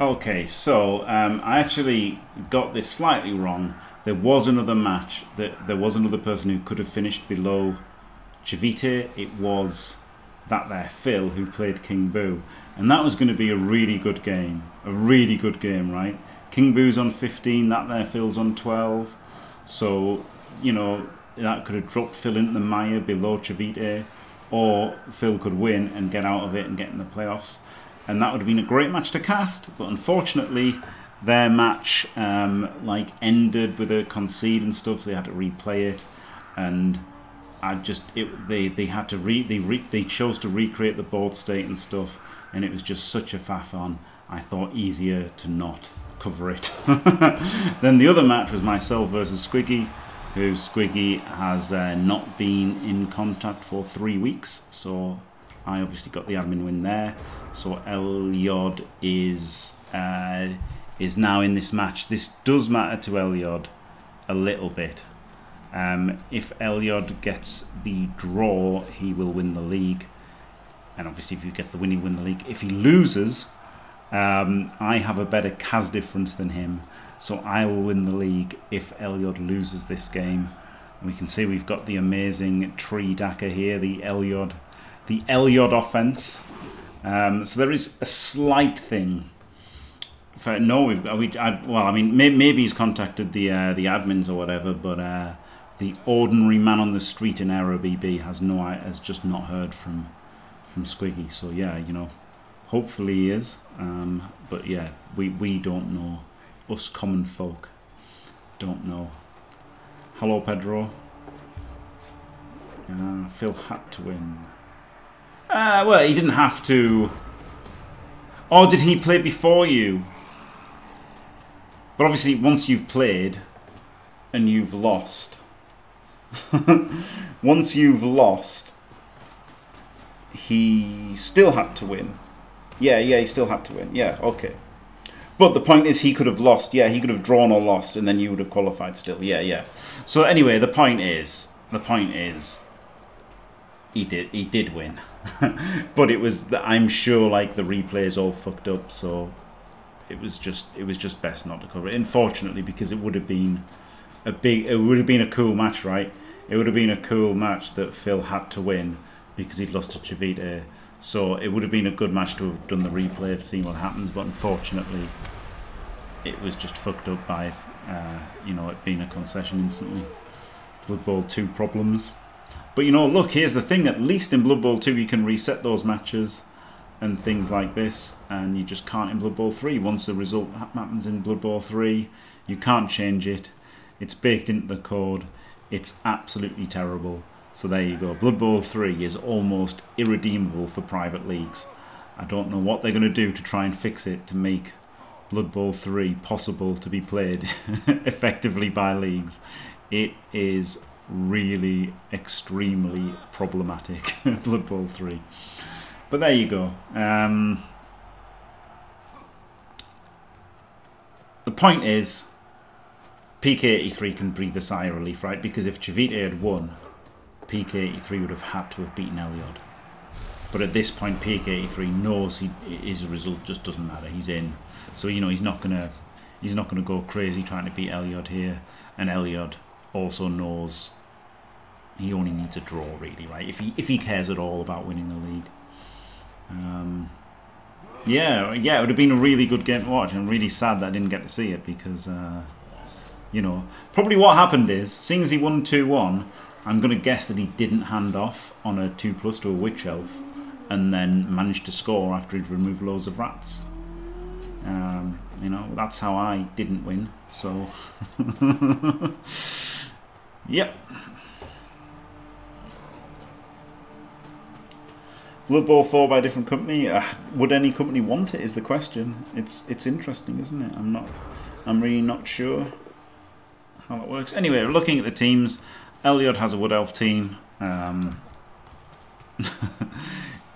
Okay, so I actually got this slightly wrong. There was another match. There was another person who could have finished below Chivite. It was that there Phil who played King Boo. And that was going to be a really good game. A really good game, right? King Boo's on 15, that there Phil's on 12. So, you know, that could have dropped Phil into the mire below Chivite. Or Phil could win and get out of it and get in the playoffs. And that would have been a great match to cast. But unfortunately, their match like ended with a concede and stuff. So they had to replay it. And I just they chose to recreate the board state and stuff, and it was just such a faff on. I thought easier to not cover it. Then the other match was myself versus Squiggy, who Squiggy has not been in contact for 3 weeks. So I obviously got the admin win there. So Elyod is now in this match. This does matter to Elyod a little bit. If Elyod gets the draw, he will win the league. And obviously if he gets the win, he'll win the league. If he loses, I have a better CAS difference than him. So I will win the league if Elyod loses this game. And we can see we've got the amazing tree dacker here, the Elyod offense. So there is a slight thing. For, no, well, I mean, maybe he's contacted the admins or whatever, but the ordinary man on the street in Eire BB has just not heard from Squiggy. So yeah, you know, hopefully he is. But yeah, we don't know. Us common folk don't know. Hello, Pedro. Phil Hattwin. Well, he didn't have to. Or did he play before you? But obviously, once you've played and you've lost. Once you've lost, he still had to win. Yeah, he still had to win. Yeah, okay. But the point is he could have lost. Yeah, he could have drawn or lost, and then you would have qualified still. Yeah. So anyway, the point is he did win. But it was I'm sure like the replay is all fucked up, so it was just best not to cover it. Unfortunately, because it would have been a cool match, right? It would have been a cool match that Phil had to win because he'd lost to Chivite. So it would have been a good match to have done the replay, seen what happens. But unfortunately, it was just fucked up by you know, it being a concession instantly. Blood Bowl 2 problems. But you know, look, here's the thing. At least in Blood Bowl 2, you can reset those matches and things like this, and you just can't in Blood Bowl 3. Once the result happens in Blood Bowl 3, you can't change it. It's baked into the code. It's absolutely terrible. So there you go. Blood Bowl 3 is almost irredeemable for private leagues. I don't know what they're going to do to try and fix it to make Blood Bowl 3 possible to be played effectively by leagues. It is really extremely problematic. Blood Bowl 3. But there you go. The point is, PK83 can breathe a sigh of relief, right? Because if Chivite had won, PK83 would have had to have beaten Elyod. But at this point, PK83 knows his result just doesn't matter. He's in, so you know he's not gonna go crazy trying to beat Elyod here. And Elyod also knows he only needs a draw, really, right? If he cares at all about winning the league. Yeah, it would have been a really good game to watch. I'm really sad that I didn't get to see it because, you know, probably what happened is, seeing as he won 2-1, I'm going to guess that he didn't hand off on a 2+ to a Witch Elf and then managed to score after he'd removed loads of rats. You know, that's how I didn't win, so... Yep. Blood Bowl 4 by a different company. Would any company want it? Is the question. It's interesting, isn't it? I'm really not sure how that works. Anyway, looking at the teams, Elyod has a Wood Elf team.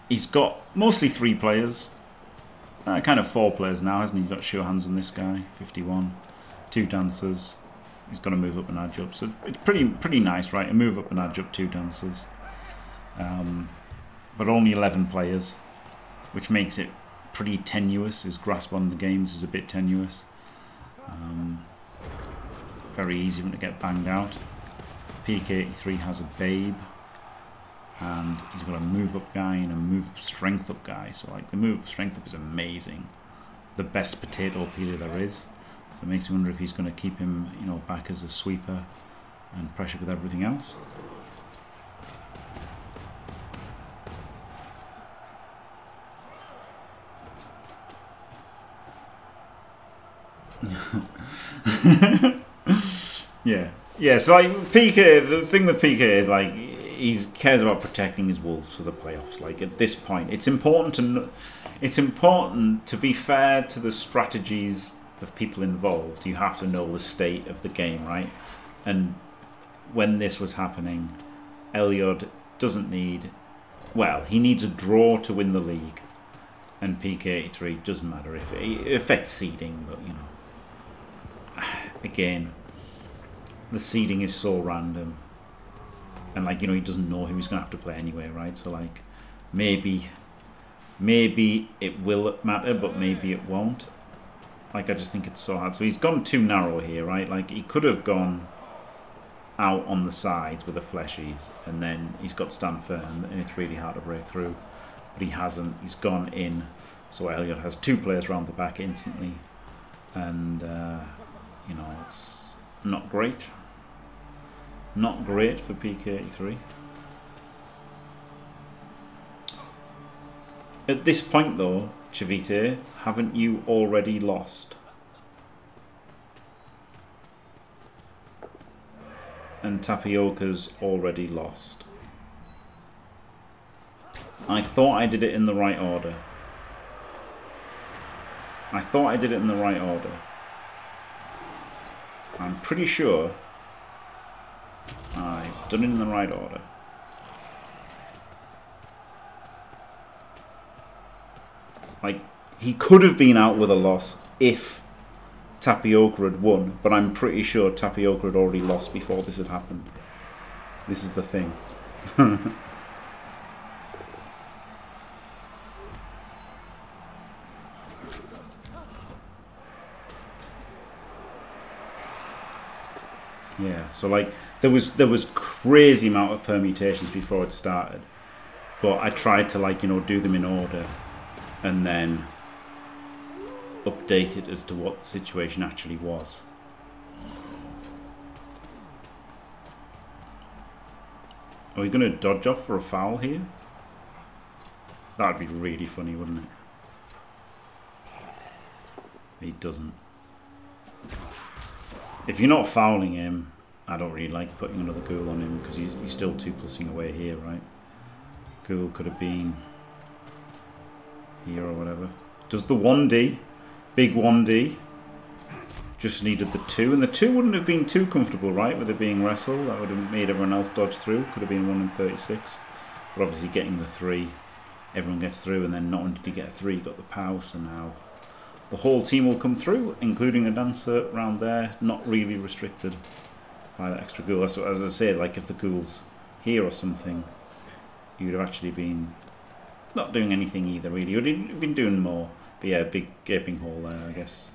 He's got mostly 3 players, kind of 4 players now, hasn't he? He's got sure hands on this guy, 51, 2 dancers. He's got to move up and edge up, so it's pretty nice, right? A move up and edge up, 2 dancers. But only 11 players, which makes it pretty tenuous. His grasp on the games is a bit tenuous. Very easy one to get banged out. PK83 has a babe, and he's got a move up guy and a move up strength up guy. So like the move up strength up is amazing, the best potato peeler there is. So it makes me wonder if he's going to keep him, you know, back as a sweeper and pressure with everything else. Yeah, so like PK, the thing with PK is like he cares about protecting his wolves for the playoffs. Like at this point, it's important to be fair to the strategies of people involved. You have to know the state of the game, right? And when this was happening, Elyod doesn't need, well, he needs a draw to win the league, and PK83 doesn't matter if it affects seeding, but you know, again, the seeding is so random, and like, you know, he doesn't know who he's gonna have to play anyway, right? So like, maybe it will matter, but maybe it won't. Like, I just think it's so hard. So he's gone too narrow here, right? Like, he could have gone out on the sides with the fleshies, and then he's got stand firm, and it's really hard to break through. But he hasn't. He's gone in. So Elyod has two players round the back instantly, and you know, it's not great. Not great for PK83. At this point though, Chivite, haven't you already lost? And Tapioca's already lost. I thought I did it in the right order. I thought I did it in the right order. I'm pretty sure I've done it in the right order. Like, he could have been out with a loss if Tapioca had won, but I'm pretty sure Tapioca had already lost before this had happened. This is the thing. Yeah, so like there was crazy amount of permutations before it started, but I tried to, like, you know, do them in order and then update it as to what the situation actually was. Are we gonna dodge off for a foul here? That'd be really funny, wouldn't it? He doesn't. If you're not fouling him, I don't really like putting another ghoul on him, because he's still 2+ing away here, right? Ghoul could have been here or whatever. Does the 1D, big 1D, just needed the 2, and the 2 wouldn't have been too comfortable, right, with it being wrestle. That would have made everyone else dodge through. Could have been 1 and 36, but obviously getting the 3, everyone gets through, and then not only did he get a 3, he got the power, so now the whole team will come through, including a dancer round there, not really restricted by that extra ghoul. So as I say, like, if the ghoul's here or something, you would have actually been not doing anything either, really. You would have been doing more. But yeah, a big gaping hole there, I guess.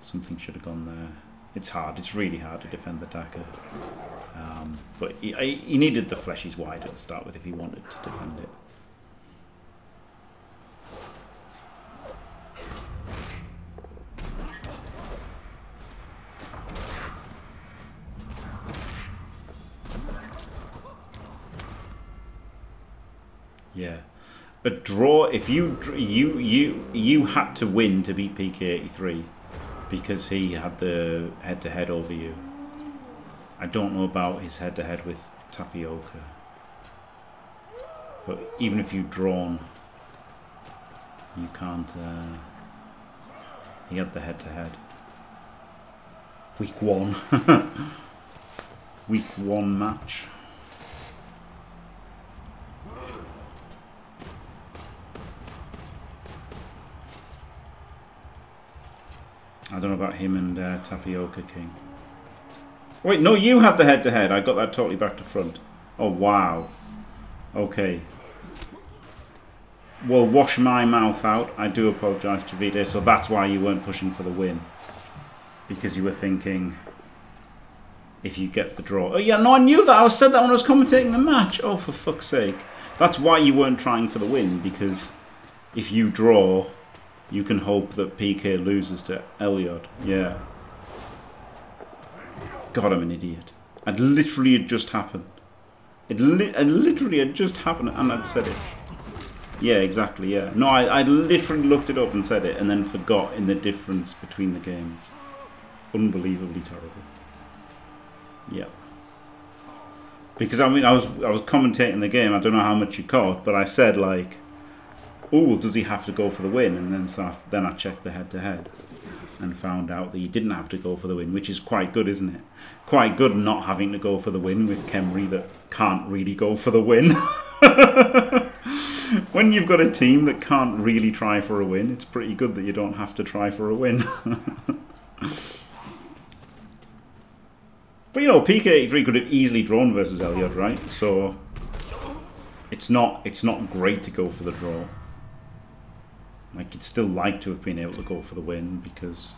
Something should have gone there. It's hard. It's really hard to defend the attacker. But he needed the fleshies wide at the start with if he wanted to defend it. Yeah, a draw. If you had to win to beat PK83 because he had the head-to-head over you. I don't know about his head-to-head with Tapioca, but even if you've drawn, you can't. He had the head-to-head. Week 1. Week 1 match. I don't know about him and Tapioca King. Wait, no, you had the head-to-head. I got that totally back to front. Oh, wow. Okay. Well, wash my mouth out. I do apologise, Chivite. So that's why you weren't pushing for the win. Because you were thinking, if you get the draw... Oh, yeah, no, I knew that. I said that when I was commentating the match. Oh, for fuck's sake. That's why you weren't trying for the win. Because if you draw, you can hope that PK loses to Elyod. Yeah. God, I'm an idiot. It literally had just happened. It literally had just happened and I'd said it. Yeah, exactly, yeah. No, I literally looked it up and said it and then forgot in the difference between the games. Unbelievably terrible. Yeah. Because, I mean, I was commentating the game. I don't know how much you caught, but I said, like, oh, does he have to go for the win? And then I checked the head-to-head and found out that he didn't have to go for the win, which is quite good, isn't it? Quite good not having to go for the win with Khemri that can't really go for the win. When you've got a team that can't really try for a win, it's pretty good that you don't have to try for a win. But, you know, PK83 could have easily drawn versus Elyod, right? So it's not great to go for the draw. Like, you'd still like to have been able to go for the win because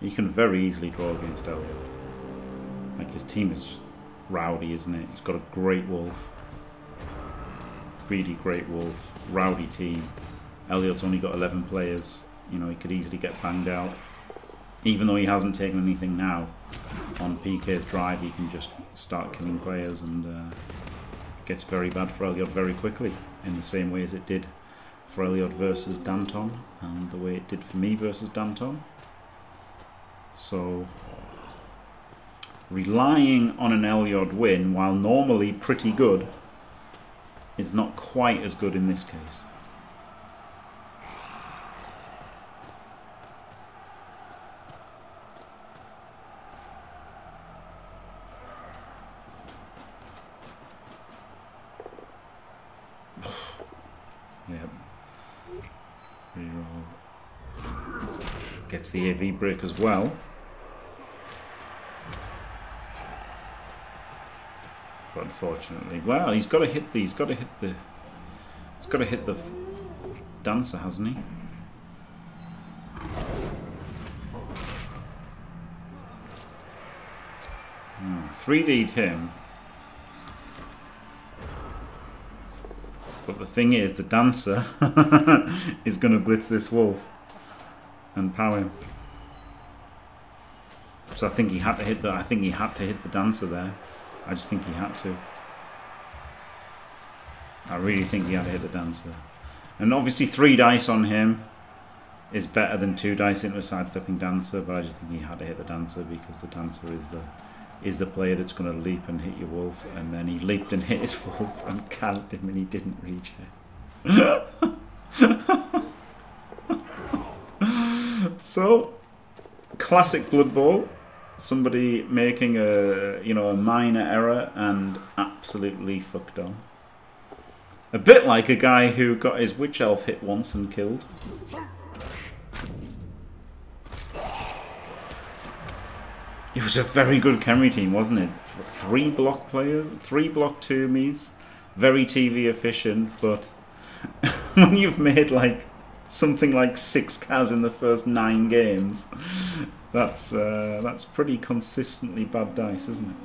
you can very easily draw against Elyod. Like, his team is rowdy, isn't it? He's got a great wolf. Really great wolf. Rowdy team. Elyod's only got 11 players. You know, he could easily get banged out. Even though he hasn't taken anything now, on PK's drive he can just start killing players and gets very bad for Elyod very quickly, in the same way as it did for Elyod versus Danton, and the way it did for me versus Danton. So, relying on an Elyod win, while normally pretty good, is not quite as good in this case. Gets the AV break as well. But unfortunately, well, he's got to hit the, he's got to hit the dancer, hasn't he? Oh, 3D'd him. But the thing is, the dancer is going to blitz this wolf and power him. So I think he had to hit the. I think he had to hit the dancer there. I just think he had to. I really think he had to hit the dancer. And obviously, 3 dice on him is better than 2 dice into a sidestepping dancer. But I just think he had to hit the dancer because the dancer is the player that's going to leap and hit your wolf. And then he leaped and hit his wolf and cast him, and he didn't reach it. So, classic Blood Bowl. Somebody making a, you know, a minor error and absolutely fucked on. A bit like a guy who got his Witch Elf hit once and killed. It was a very good Camry team, wasn't it? 3 block players, 3 block 2 me's, very TV efficient, but when you've made like something like 6 Ks in the first 9 games. That's pretty consistently bad dice, isn't it?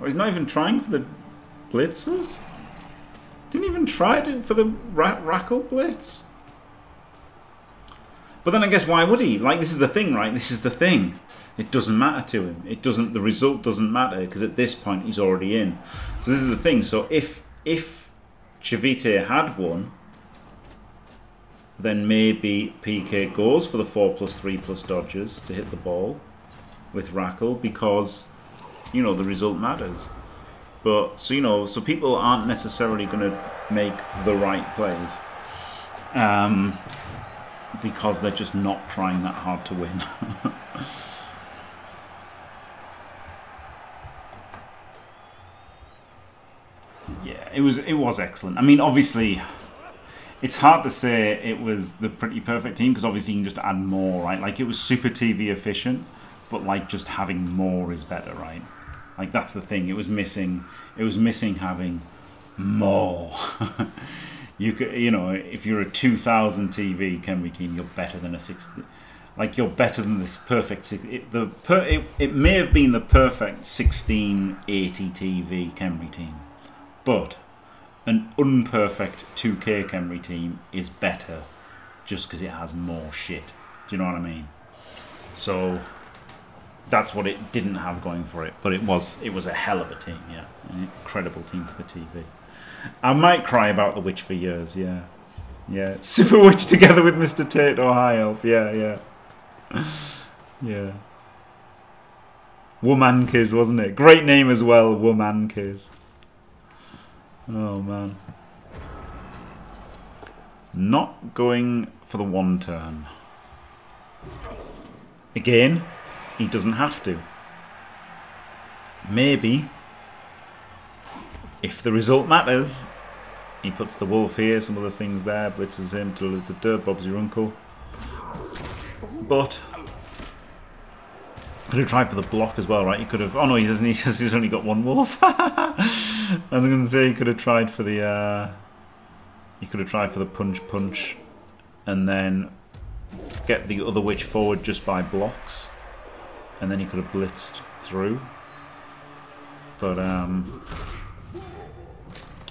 Oh, he's not even trying for the blitzers? Didn't even try to for the rackle blitz? But then I guess why would he? Like, this is the thing, right? This is the thing. It doesn't matter to him. It doesn't. The result doesn't matter because at this point he's already in. So this is the thing. So if Chivite had won, then maybe PK goes for the 4+3+ dodges to hit the ball with Rackle because, you know, the result matters. But so, you know, so people aren't necessarily going to make the right plays because they're just not trying that hard to win. Yeah, it was excellent. I mean, obviously, it's hard to say it was the pretty perfect team because obviously you can just add more, right? Like, it was super TV efficient, but like just having more is better, right? Like, that's the thing. It was missing having more. You could, you know, if you're a 2000 TV Khemri team, you're better than a 60. Like, you're better than this perfect. It may have been the perfect 1680 TV Khemri team, but an unperfect 2K Khemri team is better just because it has more shit. Do you know what I mean? So that's what it didn't have going for it, but it was a hell of a team, yeah, an incredible team for the TV. I might cry about the witch for years, yeah. Yeah. Super witch together with Mr. Tate or High Elf, yeah, yeah. Yeah. Woman Kiz, wasn't it? Great name as well, Woman Kiz. Oh man. Not going for the one turn. Again, he doesn't have to. Maybe if the result matters, he puts the wolf here, some other things there, blitzes him, Bob's your uncle. But could have tried for the block as well, right? He could have. Oh no, he doesn't. He says he's only got one wolf. I was going to say he could have tried for the. He could have tried for the punch, and then get the other witch forward just by blocks, and then he could have blitzed through. But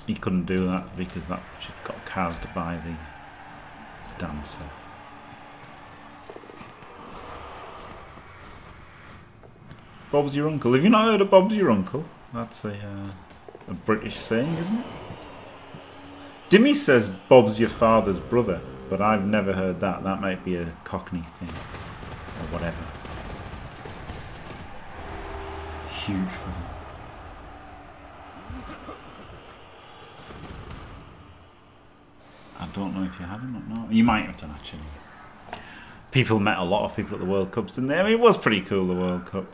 he couldn't do that because that witch got cast by the dancer. Bob's your uncle. Have you not heard of Bob's your uncle? That's a British saying, isn't it? Dimmy says Bob's your father's brother, but I've never heard that. That might be a Cockney thing or whatever. Huge fan. I don't know if you had him or not. You might have done, actually. People met a lot of people at the World Cups, didn't they? I mean, it was pretty cool, the World Cup.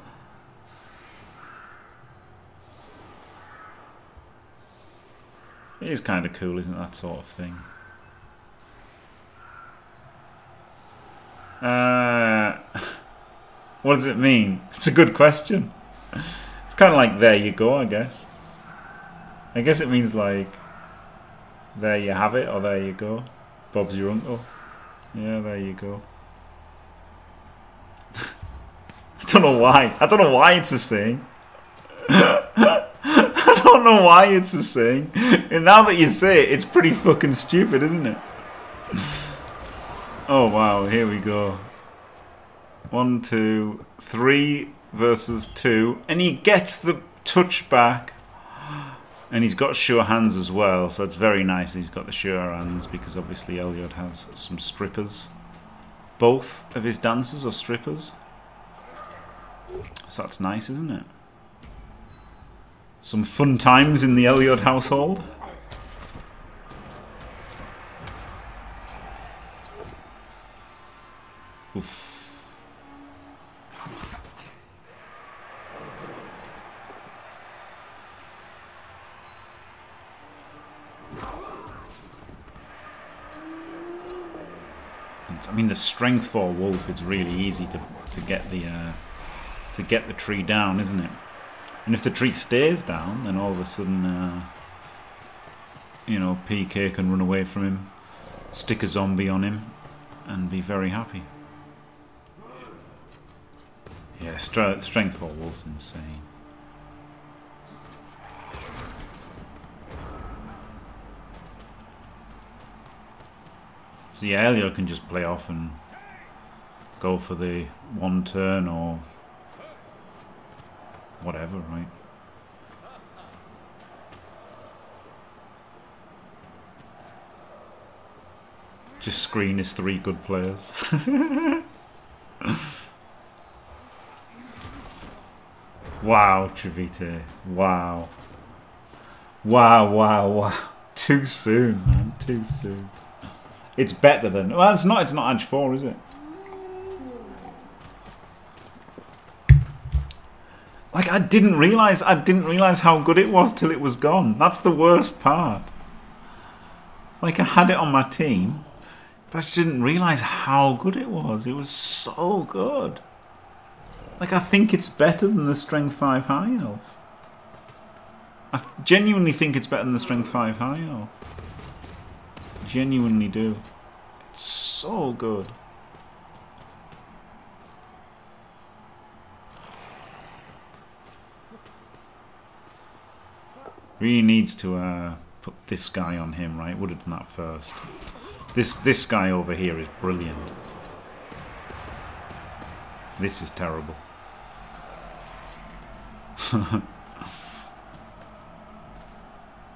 It is kind of cool, isn't it, that sort of thing? What does it mean? It's a good question. It's kind of like, there you go, I guess. I guess it means, like, there you have it, or there you go. Bob's your uncle. Yeah, there you go. I don't know why. I don't know why it's a saying. I don't know why it's a saying, and now that you say it, it's pretty fucking stupid, isn't it? Oh wow, here we go. 1, 2, 3 versus 2, and he gets the touchback, and he's got sure hands as well, so it's very nice that he's got the sure hands, because obviously Elyod has some strippers. Both of his dancers are strippers, so that's nice, isn't it? Some fun times in the Elyod household. Oof. I mean, the strength for wolf, it's really easy to get the tree down, isn't it? And if the tree stays down, then all of a sudden, you know, PK can run away from him, stick a zombie on him, and be very happy. Yeah, strength for wolves is insane. So yeah, Elyod can just play off and go for the one turn or whatever, right? Just screen is 3 good players. Wow, Chivite. Wow. Wow, wow, wow. Too soon, man. Too soon. It's better than... Well, it's not Edge 4, is it? Like, I didn't realise how good it was till it was gone. That's the worst part. Like, I had it on my team, but I just didn't realise how good it was. It was so good. Like, I think it's better than the Strength 5 High Elf. I genuinely think it's better than the Strength 5 High. Oh. Genuinely do. It's so good. Really needs to put this guy on him, right? Would have done that first. This guy over here is brilliant. This is terrible.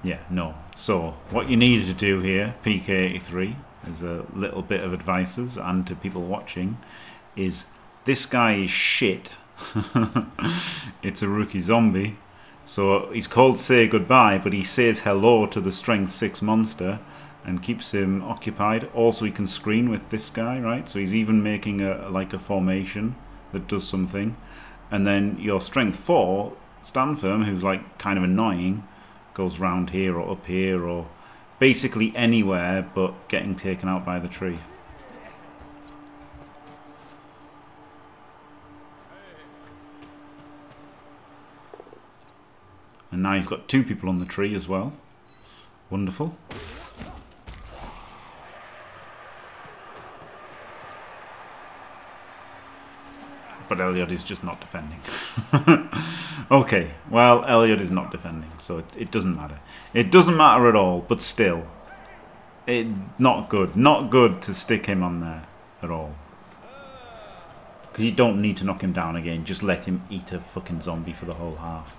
Yeah, no. So, what you need to do here, PK83, as a little bit of advices and to people watching, is this guy is shit. It's a rookie zombie. So, he's called Say Goodbye, but he says hello to the Strength 6 monster and keeps him occupied. Also, he can screen with this guy, right? So, he's even making a formation that does something. And then your Strength 4, Stand Firm, who's like kind of annoying, goes round here or up here or basically anywhere but getting taken out by the tree. And now you've got two people on the tree as well. Wonderful. But Elyod is just not defending. Okay, well, Elyod is not defending, so it doesn't matter. It doesn't matter at all, but still. Not good. Not good to stick him on there at all. Because you don't need to knock him down again. Just let him eat a fucking zombie for the whole half.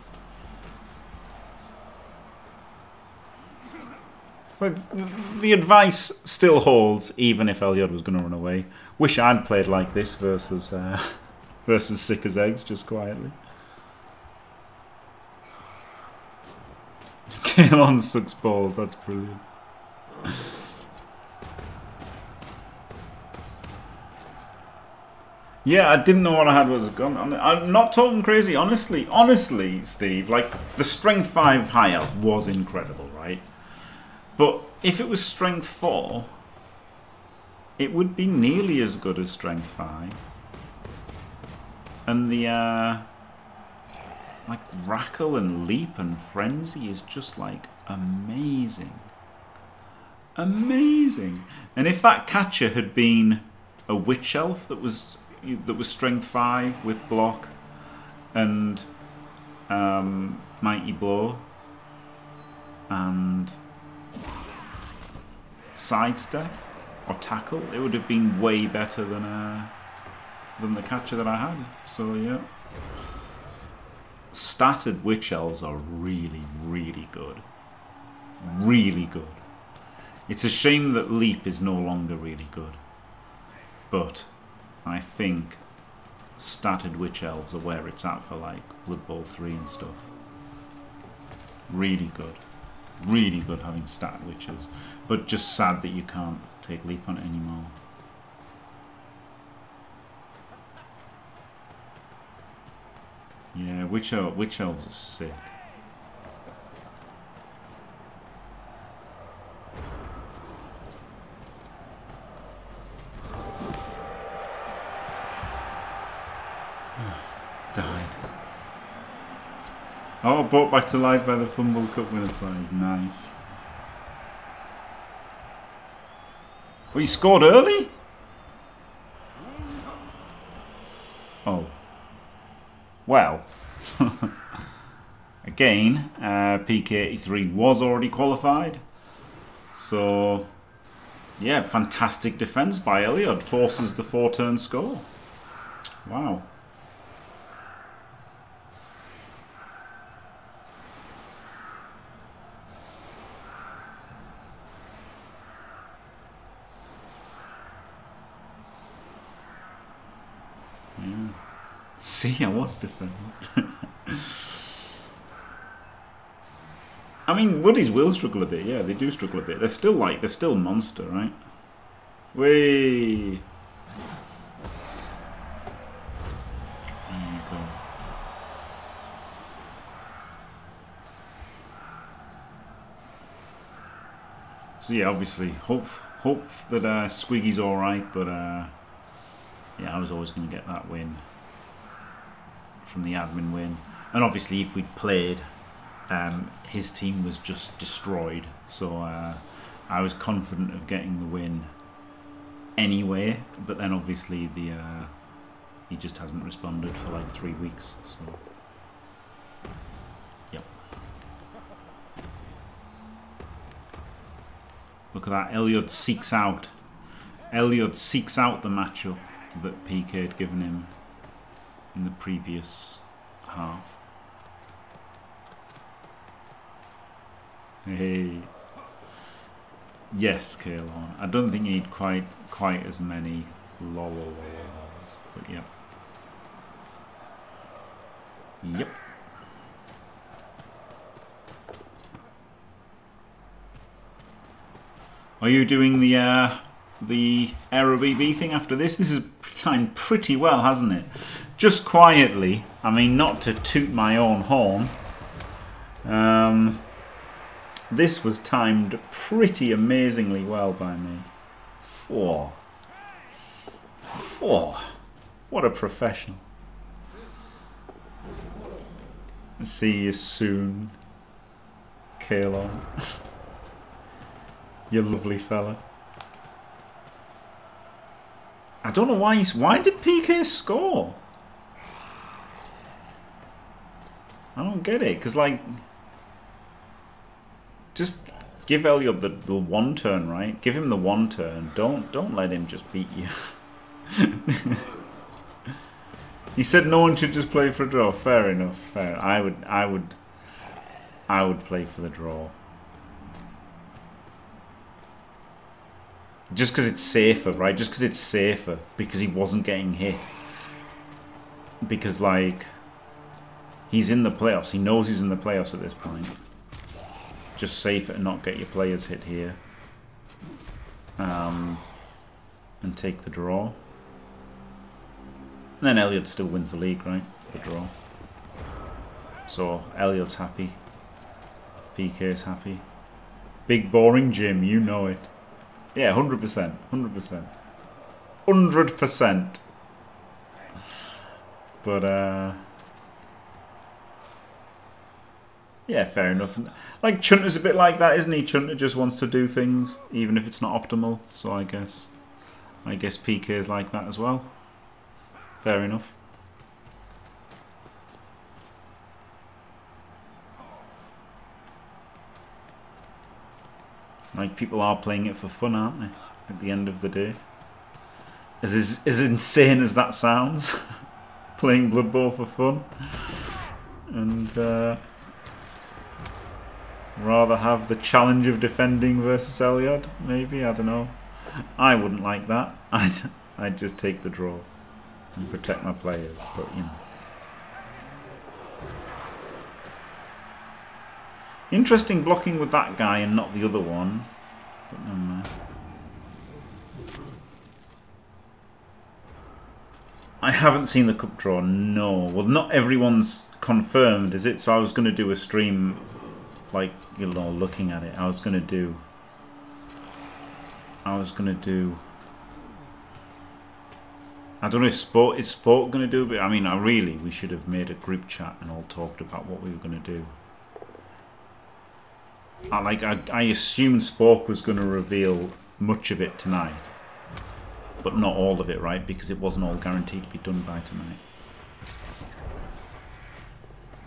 So the advice still holds, even if Elyod was going to run away. Wish I'd played like this versus... versus Sick as Eggs, just quietly. Kaelon sucks balls, that's brilliant. Yeah, I didn't know what I had was gone. I'm not talking crazy, honestly. Honestly, Steve, like, the Strength 5 High Elf was incredible, right? But if it was Strength 4, it would be nearly as good as Strength 5. And the, like, Rackle and Leap and Frenzy is just, like, amazing. Amazing. And if that catcher had been a Witch Elf that was Strength 5 with Block and Mighty Blow and Sidestep or Tackle, it would have been way better than the catcher that I had. So yeah, statted Witch Elves are really good, really good. It's a shame that Leap is no longer really good, but I think statted Witch Elves are where it's at for like Blood Bowl 3 and stuff. Really good having stat witches, but just sad that you can't take Leap on it anymore. Yeah, Witch Elves are sick. Died. Oh, brought back to life by the Fumble Cup winner prize. Nice. Well, you scored early? Oh. Well, again, PK83 was already qualified. So, yeah, fantastic defense by Elyod. Forces the 4-turn score. Wow. Yeah. See, I was different. I mean, Woodies will struggle a bit. Yeah, they do struggle a bit. They're still like, they're still monster, right? Whee! There you go. So yeah, obviously, hope that Squiggy's all right, but yeah, I was always going to get that win from the admin win. And obviously if we'd played his team was just destroyed. So I was confident of getting the win anyway, but then obviously the he just hasn't responded for like 3 weeks. So. Look at that, Elyod seeks out. Elyod seeks out the matchup that PK had given him in the previous half. Hey. Yes, Kaelon. I don't think you need quite as many lololols. But yep. Yep. Are you doing the Eire BB thing after this? This is timed pretty well, hasn't it? Just quietly. I mean, not to toot my own horn. This was timed pretty amazingly well by me. Four. What a professional. See you soon, Kaelon. You lovely fella. I don't know why he's... Why did PK score? I don't get it. Because, like... Just give Elyod the one turn, right? Give him the one turn. Don't let him just beat you. He said no one should just play for a draw. Fair enough. Fair. I would play for the draw. Just because it's safer, right? Just because it's safer. Because he wasn't getting hit. Because, like, he's in the playoffs. He knows he's in the playoffs at this point. Just safer and not get your players hit here. And take the draw. And then Elyod still wins the league, right? The draw. So, Elyod's happy. PK's happy. Big boring Jim, you know it. Yeah, 100%. 100%. 100%. But, yeah, fair enough. Like, Chunter's a bit like that, isn't he? Chunter just wants to do things, even if it's not optimal. So I guess PK's like that as well. Fair enough. Like, people are playing it for fun, aren't they? At the end of the day. As insane as that sounds. Playing Blood Bowl for fun. And, rather have the challenge of defending versus Elyod, maybe? I don't know. I wouldn't like that. I'd just take the draw. And protect my players, but, you know. Interesting blocking with that guy and not the other one. But never mind. I haven't seen the cup draw, no. Well, not everyone's confirmed, is it? So I was going to do a stream, like, you know, looking at it. I don't know if Spork is going to do, but I mean, we should have made a group chat and all talked about what we were going to do. I assumed Spork was going to reveal much of it tonight, but not all of it, right? Because it wasn't all guaranteed to be done by tonight.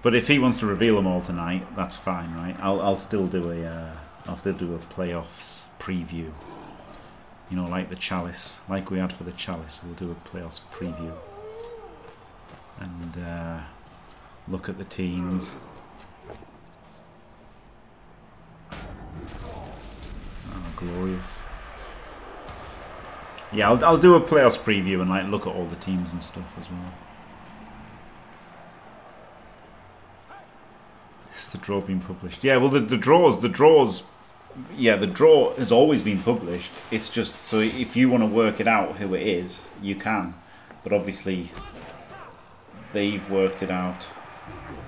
But if he wants to reveal them all tonight, that's fine, right? I'll still do a playoffs preview. You know, like the Chalice, like we had for the Chalice. We'll do a playoffs preview and look at the teams. Glorious. Yeah, I'll do a playoffs preview and like look at all the teams and stuff as well. Has the draw been published? Yeah, well the draws yeah, the draw has always been published. It's just so if you want to work it out who it is, you can. But obviously they've worked it out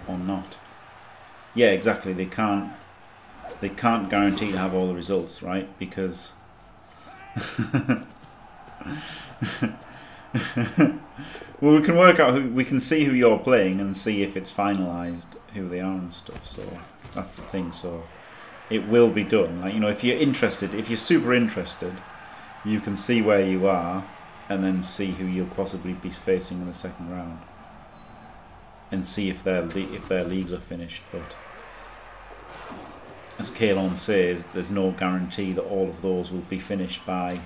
or not. Yeah, exactly, they can't guarantee to have all the results, right? Because Well, we can work out who we can see who you're playing and see if it's finalized who they are and stuff. So that's the thing. So it will be done. Like, you know, if you're interested, if you're super interested, you can see where you are and then see who you'll possibly be facing in the second round and see if their leagues are finished. But as Kaelon says, there's no guarantee that all of those will be finished by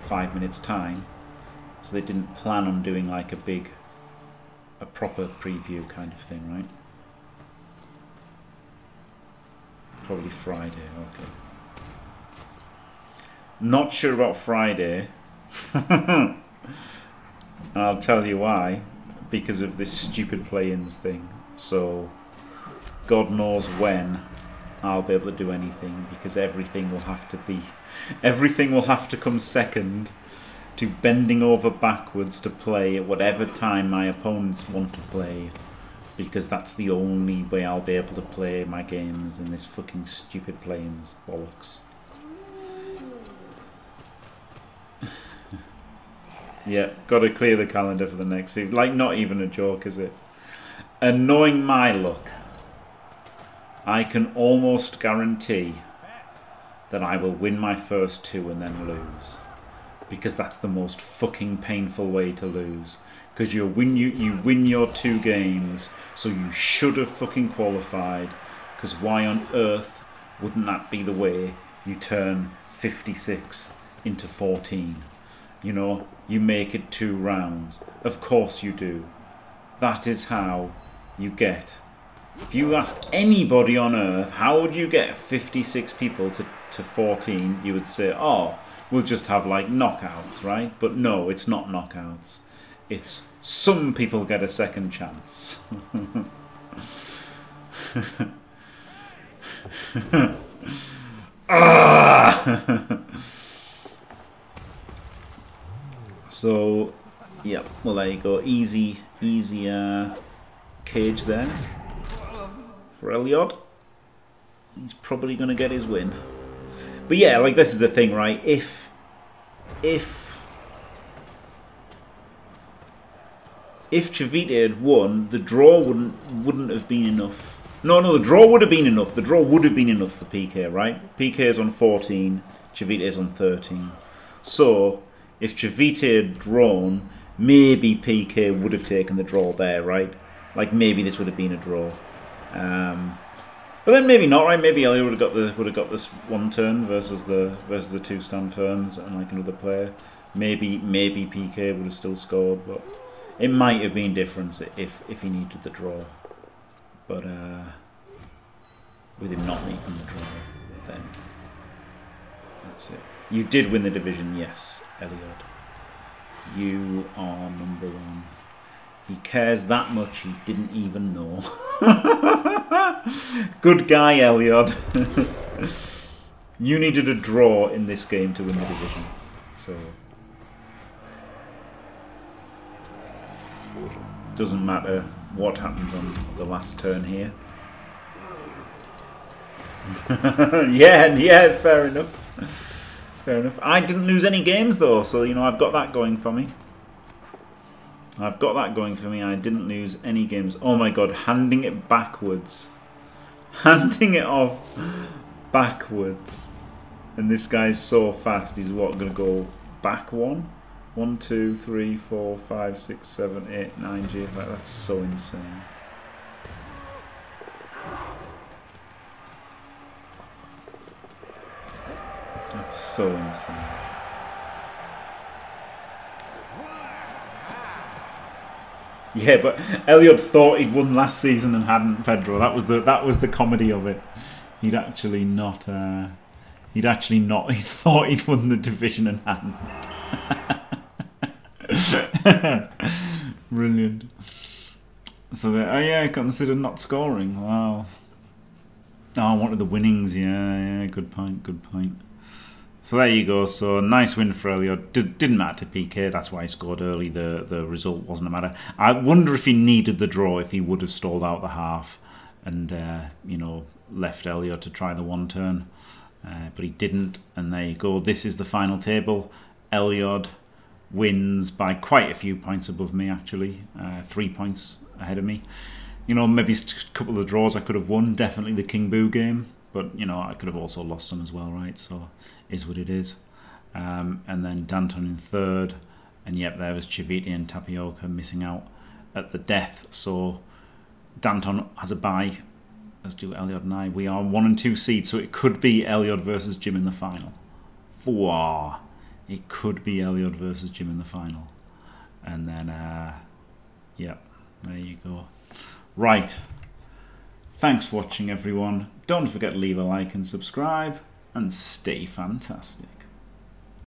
5 minutes time. So they didn't plan on doing like a proper preview kind of thing, right? Probably Friday, okay. Not sure about Friday. And I'll tell you why. Because of this stupid play-ins thing. So God knows when I'll be able to do anything, because everything will have to come second to bending over backwards to play at whatever time my opponents want to play, because that's the only way I'll be able to play my games in this fucking stupid play-ins bollocks. Yeah, gotta clear the calendar for the next season. Like, not even a joke, is it? And knowing my luck, I can almost guarantee that I will win my first two and then lose. Because that's the most fucking painful way to lose. Because you win your two games, so you should have fucking qualified. Because why on earth wouldn't that be the way you turn 56 into 14? You know, you make it two rounds. Of course you do. That is how you get. If you asked anybody on earth, how would you get 56 people to 14, you would say, oh, we'll just have like knockouts, right? But no, it's not knockouts. It's some people get a second chance. So, yeah, well, there you go. Easy, easy cage there for Elyod. He's probably going to get his win. But yeah, like, this is the thing, right? If Chivite had won, the draw wouldn't have been enough. No, the draw would have been enough. The draw would have been enough for PK, right? PK is on 14, Chivite is on 13. So, if Chivite had drawn, maybe PK would have taken the draw there, right? Like, maybe this would have been a draw. But then maybe not, right? Maybe Elyod would have got this one turn versus the two stand firms and like another player. Maybe PK would have still scored, but it might have been different if he needed the draw. But with him not needing the draw, then that's it. You did win the division, yes, Elyod. You are number one. He cares that much he didn't even know. Good guy, Elyod. You needed a draw in this game to win the division. So doesn't matter what happens on the last turn here. yeah, fair enough. Fair enough. I didn't lose any games though, so you know, I've got that going for me. I've got that going for me. I didn't lose any games. Oh my god, handing it backwards. Handing it off backwards. And this guy's so fast. He's what, going to go back one? 1, 2, 3, 4, 5, 6, 7, 8, 9, GF. That's so insane. That's so insane. Yeah, but Elyod thought he'd won last season and hadn't, Pedro. That was the comedy of it. He'd actually not. He thought he'd won the division and hadn't. Brilliant. So there. Oh yeah, consider not scoring. Wow. Oh, I wanted the winnings. Yeah. Good point. So there you go. So nice win for Elyod. Didn't matter to PK. That's why he scored early. The result wasn't a matter. I wonder if he needed the draw, if he would have stalled out the half and you know, left Elyod to try the one turn. But he didn't. And there you go. This is the final table. Elyod wins by quite a few points above me, actually. 3 points ahead of me. You know, maybe a couple of draws I could have won. Definitely the King Boo game. But, you know, I could have also lost some as well, right? So, is what it is. And then Danton in third. And, yep, there was Chivite and Tapioca missing out at the death. So, Danton has a bye. Let's do Elyod and I. We are 1 and 2 seeds, so it could be Elyod versus Jim in the final. Wow. It could be Elyod versus Jim in the final. And then, yep, there you go. Right. Thanks for watching, everyone. Don't forget to leave a like and subscribe, and stay fantastic.